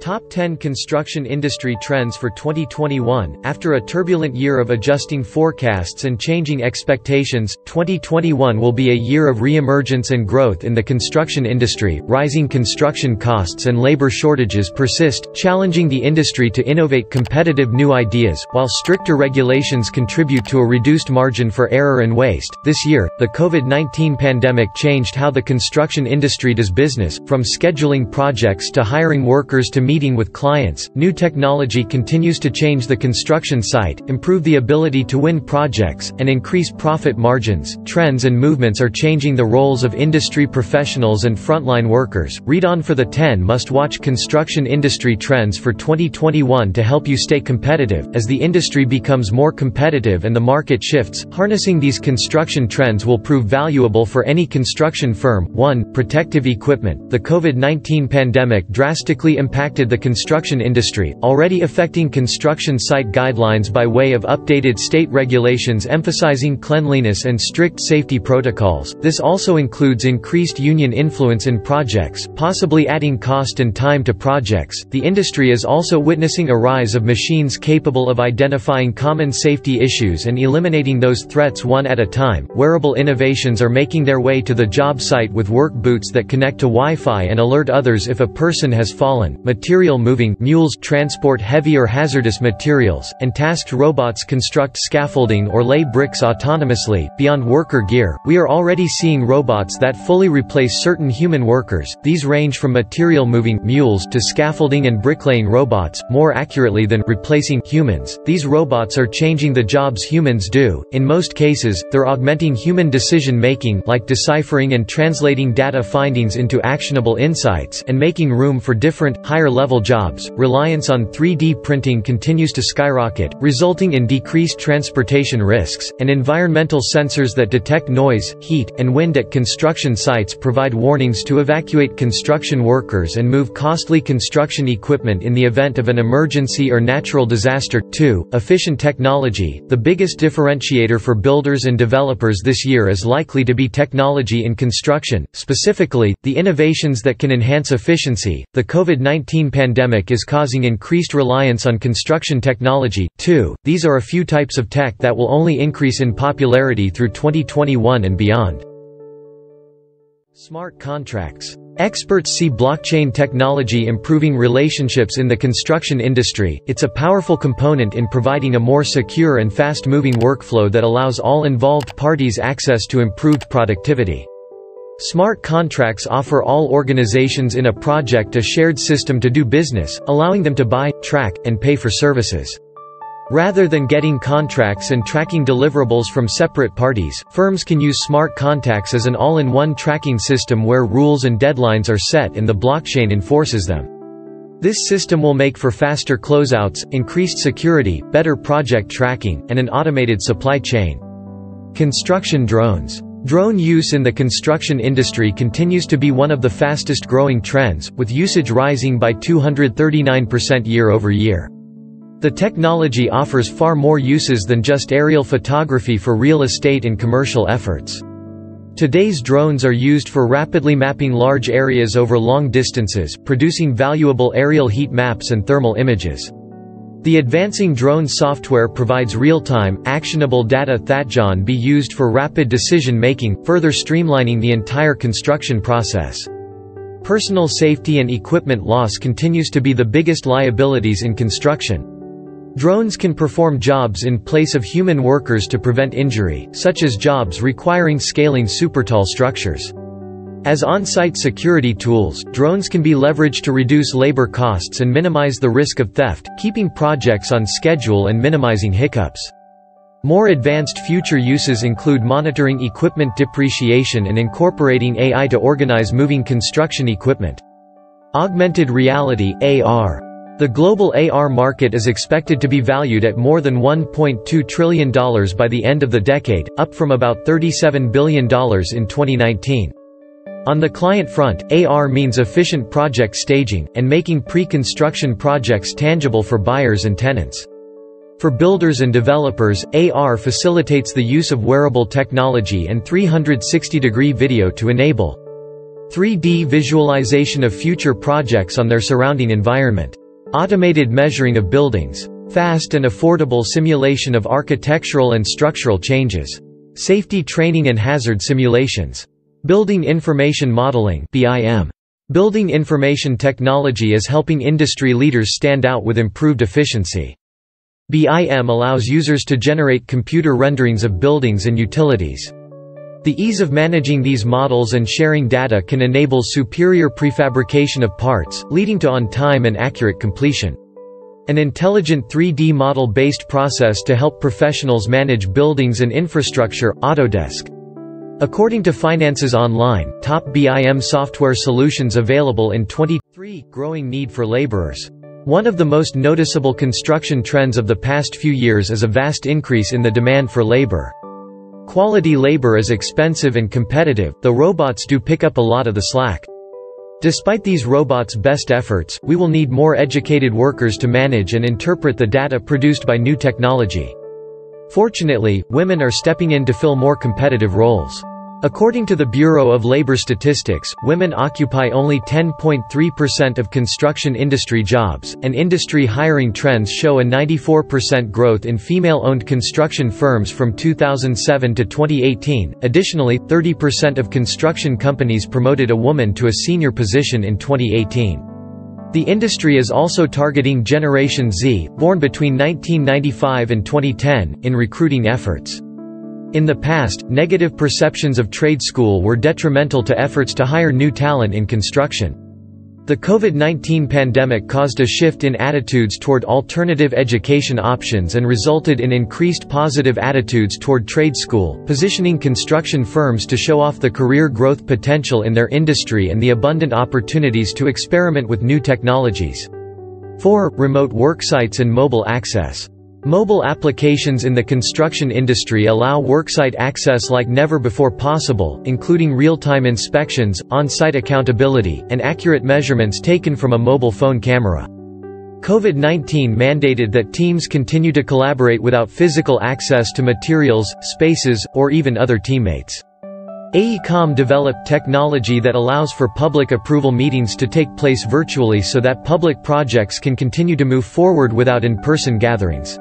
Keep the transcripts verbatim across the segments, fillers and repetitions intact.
Top ten Construction Industry Trends for twenty twenty-one. After a turbulent year of adjusting forecasts and changing expectations, twenty twenty-one will be a year of re-emergence and growth in the construction industry. Rising construction costs and labor shortages persist, challenging the industry to innovate competitive new ideas, while stricter regulations contribute to a reduced margin for error and waste. This year, the COVID nineteen pandemic changed how the construction industry does business, from scheduling projects to hiring workers to meeting with clients. New technology continues to change the construction site, improve the ability to win projects, and increase profit margins. Trends and movements are changing the roles of industry professionals and frontline workers. Read on for the ten must-watch construction industry trends for twenty twenty-one to help you stay competitive. As the industry becomes more competitive and the market shifts, harnessing these construction trends will prove valuable for any construction firm. one Protective equipment. The COVID nineteen pandemic drastically impacted the construction industry, already affecting construction site guidelines by way of updated state regulations emphasizing cleanliness and strict safety protocols. This also includes increased union influence in projects, possibly adding cost and time to projects. The industry is also witnessing a rise of machines capable of identifying common safety issues and eliminating those threats one at a time. Wearable innovations are making their way to the job site with work boots that connect to Wi-Fi and alert others if a person has fallen. Material moving mules transport heavy or hazardous materials, and tasked robots construct scaffolding or lay bricks autonomously. Beyond worker gear, we are already seeing robots that fully replace certain human workers. These range from material moving mules to scaffolding and bricklaying robots, more accurately than replacing humans. These robots are changing the jobs humans do. In most cases, they're augmenting human decision-making, like deciphering and translating data findings into actionable insights, and making room for different, higher level jobs. Reliance on three D printing continues to skyrocket, resulting in decreased transportation risks, and environmental sensors that detect noise, heat, and wind at construction sites provide warnings to evacuate construction workers and move costly construction equipment in the event of an emergency or natural disaster. two Efficient technology. The biggest differentiator for builders and developers this year is likely to be technology in construction, specifically, the innovations that can enhance efficiency. The COVID nineteen pandemic is causing increased reliance on construction technology. two These are a few types of tech that will only increase in popularity through twenty twenty-one and beyond. Smart contracts. Experts see blockchain technology improving relationships in the construction industry. It's a powerful component in providing a more secure and fast-moving workflow that allows all involved parties access to improved productivity. Smart contracts offer all organizations in a project a shared system to do business, allowing them to buy, track, and pay for services. Rather than getting contracts and tracking deliverables from separate parties, firms can use smart contracts as an all-in-one tracking system where rules and deadlines are set and the blockchain enforces them. This system will make for faster closeouts, increased security, better project tracking, and an automated supply chain. Construction drones. Drone use in the construction industry continues to be one of the fastest-growing trends, with usage rising by two hundred thirty-nine percent year-over-year. The technology offers far more uses than just aerial photography for real estate and commercial efforts. Today's drones are used for rapidly mapping large areas over long distances, producing valuable aerial heat maps and thermal images. The advancing drone software provides real-time, actionable data that can be used for rapid decision-making, further streamlining the entire construction process. Personal safety and equipment loss continues to be the biggest liabilities in construction. Drones can perform jobs in place of human workers to prevent injury, such as jobs requiring scaling supertall structures. As on-site security tools, drones can be leveraged to reduce labor costs and minimize the risk of theft, keeping projects on schedule and minimizing hiccups. More advanced future uses include monitoring equipment depreciation and incorporating A I to organize moving construction equipment. Augmented reality (A R). The global A R market is expected to be valued at more than one point two trillion dollars by the end of the decade, up from about thirty-seven billion dollars in twenty nineteen. On the client front, A R means efficient project staging, and making pre-construction projects tangible for buyers and tenants. For builders and developers, A R facilitates the use of wearable technology and three hundred sixty degree video to enable three D visualization of future projects on their surrounding environment, automated measuring of buildings, fast and affordable simulation of architectural and structural changes, safety training and hazard simulations, building information modeling (B I M). Building information technology is helping industry leaders stand out with improved efficiency. B I M allows users to generate computer renderings of buildings and utilities. The ease of managing these models and sharing data can enable superior prefabrication of parts, leading to on-time and accurate completion. An intelligent three D model-based process to help professionals manage buildings and infrastructure, Autodesk. According to Finances Online, top B I M software solutions available in twenty twenty-three, growing need for laborers. One of the most noticeable construction trends of the past few years is a vast increase in the demand for labor. Quality labor is expensive and competitive, though robots do pick up a lot of the slack. Despite these robots' best efforts, we will need more educated workers to manage and interpret the data produced by new technology. Fortunately, women are stepping in to fill more competitive roles. According to the Bureau of Labor Statistics, women occupy only ten point three percent of construction industry jobs, and industry hiring trends show a ninety-four percent growth in female-owned construction firms from two thousand seven to twenty eighteen. Additionally, thirty percent of construction companies promoted a woman to a senior position in twenty eighteen. The industry is also targeting Generation Z, born between nineteen ninety-five and twenty ten, in recruiting efforts. In the past, negative perceptions of trade school were detrimental to efforts to hire new talent in construction. The COVID nineteen pandemic caused a shift in attitudes toward alternative education options and resulted in increased positive attitudes toward trade school, positioning construction firms to show off the career growth potential in their industry and the abundant opportunities to experiment with new technologies. four Remote worksites and mobile access. Mobile applications in the construction industry allow worksite access like never before possible, including real-time inspections, on-site accountability, and accurate measurements taken from a mobile phone camera. COVID nineteen mandated that teams continue to collaborate without physical access to materials, spaces, or even other teammates. A E COM developed technology that allows for public approval meetings to take place virtually so that public projects can continue to move forward without in-person gatherings.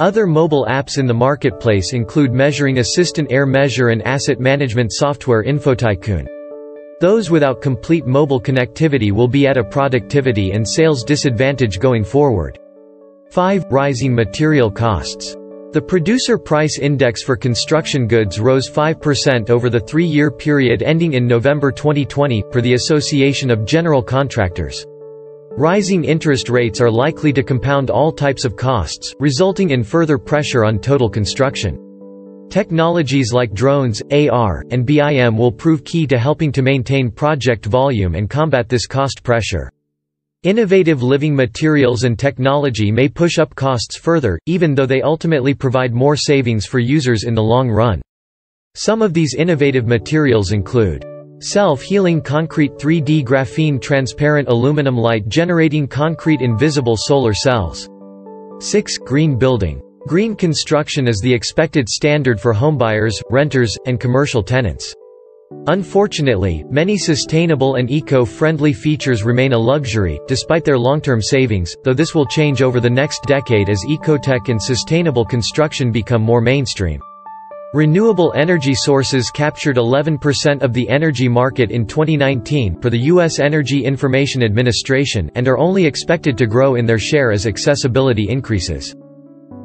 Other mobile apps in the marketplace include Measuring Assistant, Air Measure, and asset management software InfoTycoon. Those without complete mobile connectivity will be at a productivity and sales disadvantage going forward. five Rising material costs. The Producer Price Index for construction goods rose five percent over the three-year period ending in November twenty twenty, per the Association of General Contractors. Rising interest rates are likely to compound all types of costs, resulting in further pressure on total construction. Technologies like drones, A R, and B I M will prove key to helping to maintain project volume and combat this cost pressure. Innovative living materials and technology may push up costs further, even though they ultimately provide more savings for users in the long run. Some of these innovative materials include self-healing concrete, three D graphene, transparent aluminum, light generating concrete, invisible solar cells. six Green building. Green construction is the expected standard for homebuyers, renters, and commercial tenants. Unfortunately, many sustainable and eco-friendly features remain a luxury, despite their long-term savings, though this will change over the next decade as ecotech and sustainable construction become more mainstream. Renewable energy sources captured eleven percent of the energy market in twenty nineteen, per the U S Energy Information Administration, and are only expected to grow in their share as accessibility increases.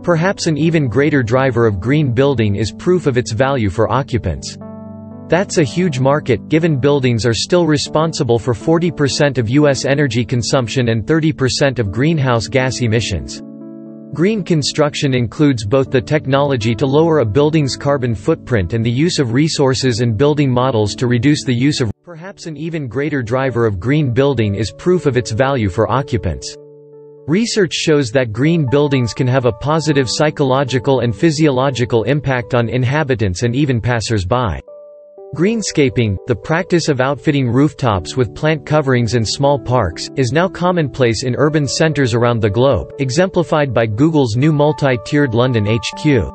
Perhaps an even greater driver of green building is proof of its value for occupants. That's a huge market, given buildings are still responsible for forty percent of U S energy consumption and thirty percent of greenhouse gas emissions. Green construction includes both the technology to lower a building's carbon footprint and the use of resources and building models to reduce the use of. Perhaps an even greater driver of green building is proof of its value for occupants. Research shows that green buildings can have a positive psychological and physiological impact on inhabitants and even passers-by. Greenscaping, the practice of outfitting rooftops with plant coverings and small parks, is now commonplace in urban centers around the globe, exemplified by Google's new multi-tiered London H Q.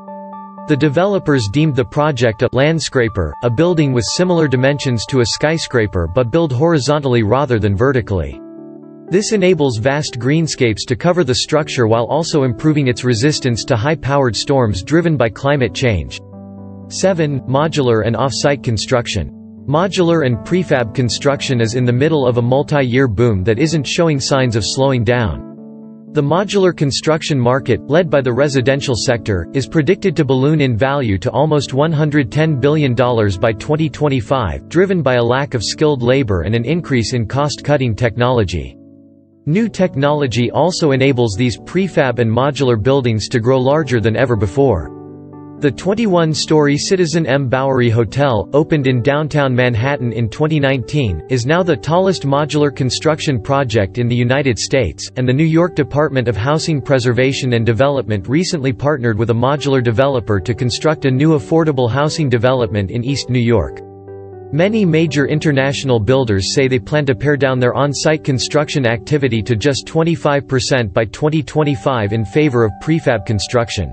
The developers deemed the project a landscaper, a building with similar dimensions to a skyscraper but built horizontally rather than vertically. This enables vast greenscapes to cover the structure while also improving its resistance to high-powered storms driven by climate change. seven. Modular and off-site construction. Modular and prefab construction is in the middle of a multi-year boom that isn't showing signs of slowing down. The modular construction market, led by the residential sector, is predicted to balloon in value to almost one hundred ten billion dollars by twenty twenty-five, driven by a lack of skilled labor and an increase in cost-cutting technology. New technology also enables these prefab and modular buildings to grow larger than ever before. The twenty-one-story Citizen M Bowery Hotel, opened in downtown Manhattan in twenty nineteen, is now the tallest modular construction project in the United States, and the New York Department of Housing Preservation and Development recently partnered with a modular developer to construct a new affordable housing development in East New York. Many major international builders say they plan to pare down their on-site construction activity to just twenty-five percent by twenty twenty-five in favor of prefab construction.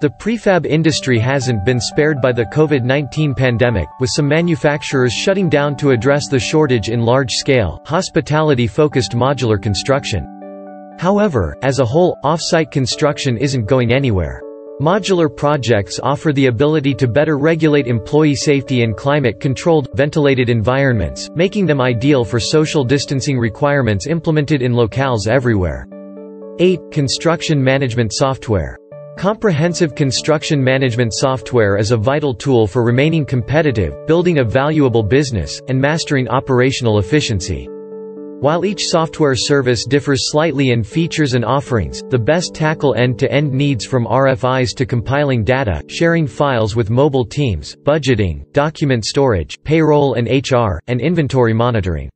The prefab industry hasn't been spared by the COVID nineteen pandemic, with some manufacturers shutting down to address the shortage in large-scale, hospitality-focused modular construction. However, as a whole, off-site construction isn't going anywhere. Modular projects offer the ability to better regulate employee safety in climate-controlled, ventilated environments, making them ideal for social distancing requirements implemented in locales everywhere. eight. Construction management software. Comprehensive construction management software is a vital tool for remaining competitive, building a valuable business, and mastering operational efficiency. While each software service differs slightly in features and offerings, the best tackle end-to-end needs from R F Is to compiling data, sharing files with mobile teams, budgeting, document storage, payroll and H R, and inventory monitoring.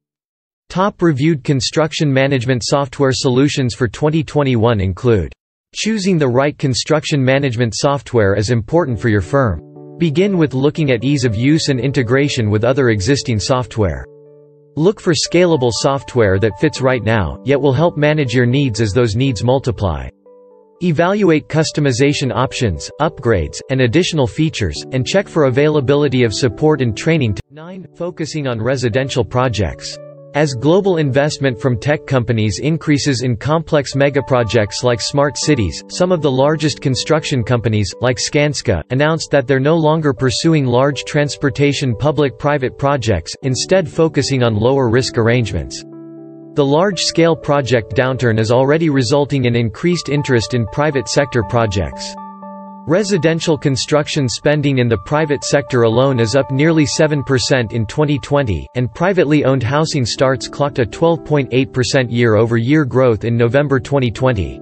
Top reviewed construction management software solutions for twenty twenty-one include. Choosing the right construction management software is important for your firm. Begin with looking at ease of use and integration with other existing software. Look for scalable software that fits right now, yet will help manage your needs as those needs multiply. Evaluate customization options, upgrades, and additional features, and check for availability of support and training. nine. Focusing on residential projects. As global investment from tech companies increases in complex megaprojects like smart cities, some of the largest construction companies, like Skanska, announced that they're no longer pursuing large transportation public-private projects, instead focusing on lower-risk arrangements. The large-scale project downturn is already resulting in increased interest in private sector projects. Residential construction spending in the private sector alone is up nearly seven percent in twenty twenty, and privately owned housing starts clocked a twelve point eight percent year-over-year growth in November twenty twenty.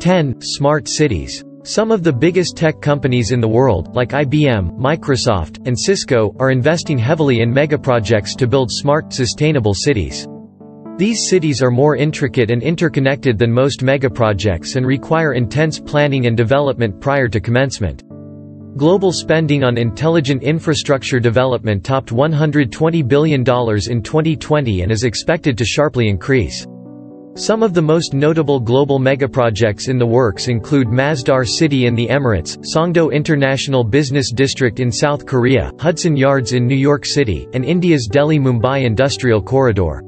ten. Smart cities. Some of the biggest tech companies in the world, like I B M, Microsoft, and Cisco, are investing heavily in megaprojects to build smart, sustainable cities. These cities are more intricate and interconnected than most megaprojects and require intense planning and development prior to commencement. Global spending on intelligent infrastructure development topped one hundred twenty billion dollars in twenty twenty and is expected to sharply increase. Some of the most notable global megaprojects in the works include Masdar City in the Emirates, Songdo International Business District in South Korea, Hudson Yards in New York City, and India's Delhi-Mumbai Industrial Corridor.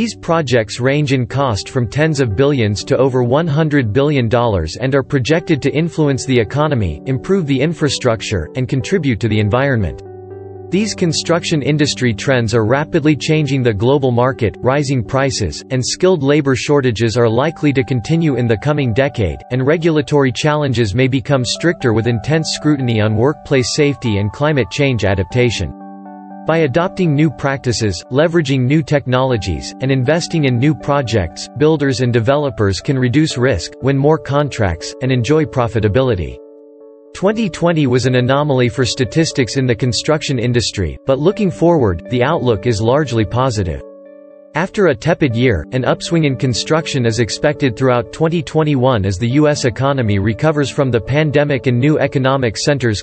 These projects range in cost from tens of billions to over one hundred billion dollars and are projected to influence the economy, improve the infrastructure, and contribute to the environment. These construction industry trends are rapidly changing the global market. Rising prices, and skilled labor shortages are likely to continue in the coming decade, and regulatory challenges may become stricter with intense scrutiny on workplace safety and climate change adaptation. By adopting new practices, leveraging new technologies, and investing in new projects, builders and developers can reduce risk, win more contracts, and enjoy profitability. twenty twenty was an anomaly for statistics in the construction industry, but looking forward, the outlook is largely positive. After a tepid year, an upswing in construction is expected throughout twenty twenty-one as the U S economy recovers from the pandemic and new economic centers